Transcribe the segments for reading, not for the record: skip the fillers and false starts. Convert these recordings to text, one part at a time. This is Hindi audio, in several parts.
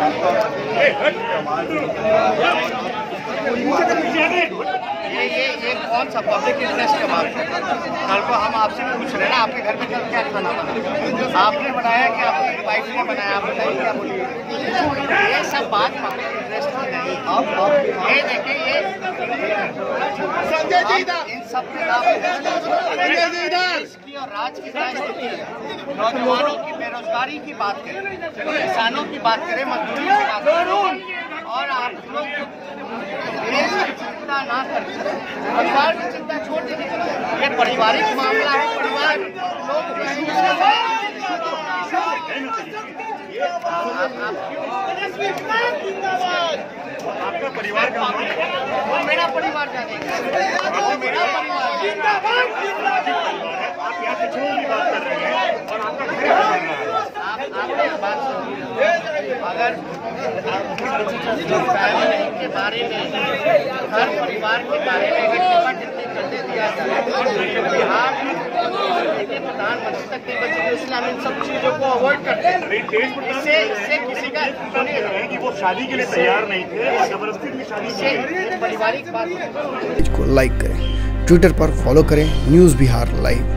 ये कौन सा पब्लिक इंटरेस्ट का बात है। कल को हम आपसे पूछ रहे हैं ना, आपके घर में कल क्या खाना बना, आपने बनाया कि आपकी वाइफ ने बनाया, आप बताइए क्या बोलिए। ये सब बात पब्लिक इंटरेस्ट में नहीं। अब ये देखिए, ये इन सब के नाम और राज की स्थिति है। नौजवानों की बेरोजगारी की बात करें, किसानों की बात करें, मजदूरी की बात करें, और आप लोग देश की चिंता ना करें, परिवार की चिंता छोड़ दीजिए। ये पारिवारिक मामला है, परिवार आपका परिवार का वो मेरा परिवार जाने मेरा परिवार आप यहाँ से छोड़ की बात कर रहे हैं और आपका आपने बात सुनी। अगर फैमिली के बारे में, हर परिवार के बारे में करने दिया जाए, बिहार के प्रधानमंत्री तक के बच्चे हम इन सब चीजों को अवॉइड करते हैं। इससे किसी का कि वो शादी के लिए तैयार नहीं थे, जबरदस्ती की शादी से पारिवारिक बात। को लाइक करें, ट्विटर पर फॉलो करें न्यूज़ बिहार लाइव,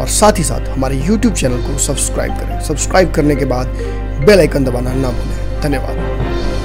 और साथ ही साथ हमारे YouTube चैनल को सब्सक्राइब करें। सब्सक्राइब करने के बाद बेल आइकन दबाना ना भूलें। धन्यवाद।